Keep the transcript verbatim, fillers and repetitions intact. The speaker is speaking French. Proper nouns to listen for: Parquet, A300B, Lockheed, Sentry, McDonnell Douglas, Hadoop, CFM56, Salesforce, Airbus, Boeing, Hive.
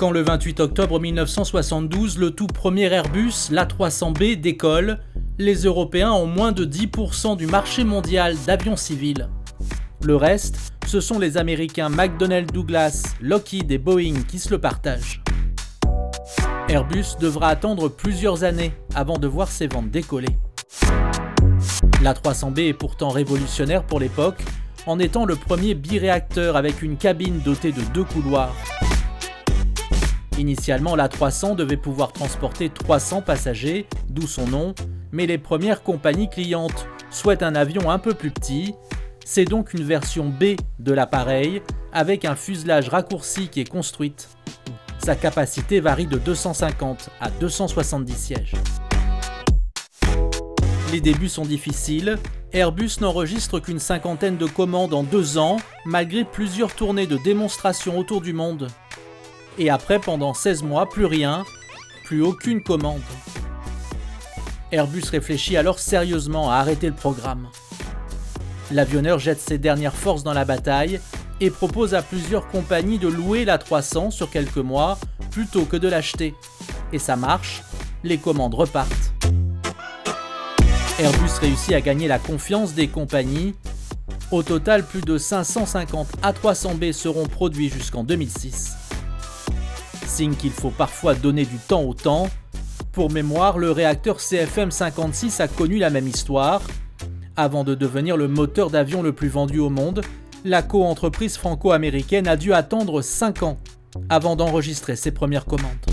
marquant le vingt-huit octobre mille neuf cent soixante-douze, le tout premier Airbus, l'A trois cents B, décolle. Les Européens ont moins de dix pour cent du marché mondial d'avions civils. Le reste, ce sont les Américains McDonnell Douglas, Lockheed et Boeing qui se le partagent. Airbus devra attendre plusieurs années avant de voir ses ventes décoller. L'A trois cents B est pourtant révolutionnaire pour l'époque, en étant le premier biréacteur avec une cabine dotée de deux couloirs. Initialement, l'A trois cents devait pouvoir transporter trois cents passagers, d'où son nom, mais les premières compagnies clientes souhaitent un avion un peu plus petit. C'est donc une version B de l'appareil, avec un fuselage raccourci qui est construite. Sa capacité varie de deux cent cinquante à deux cent soixante-dix sièges. Les débuts sont difficiles. Airbus n'enregistre qu'une cinquantaine de commandes en deux ans, malgré plusieurs tournées de démonstration autour du monde. Et après, pendant seize mois, plus rien, plus aucune commande. Airbus réfléchit alors sérieusement à arrêter le programme. L'avionneur jette ses dernières forces dans la bataille et propose à plusieurs compagnies de louer l'A trois cents sur quelques mois plutôt que de l'acheter. Et ça marche, les commandes repartent. Airbus réussit à gagner la confiance des compagnies. Au total, plus de cinq cent cinquante A trois cents B seront produits jusqu'en deux mille six. Signe qu'il faut parfois donner du temps au temps. Pour mémoire, le réacteur C F M cinquante-six a connu la même histoire. Avant de devenir le moteur d'avion le plus vendu au monde, la co-entreprise franco-américaine a dû attendre cinq ans avant d'enregistrer ses premières commandes.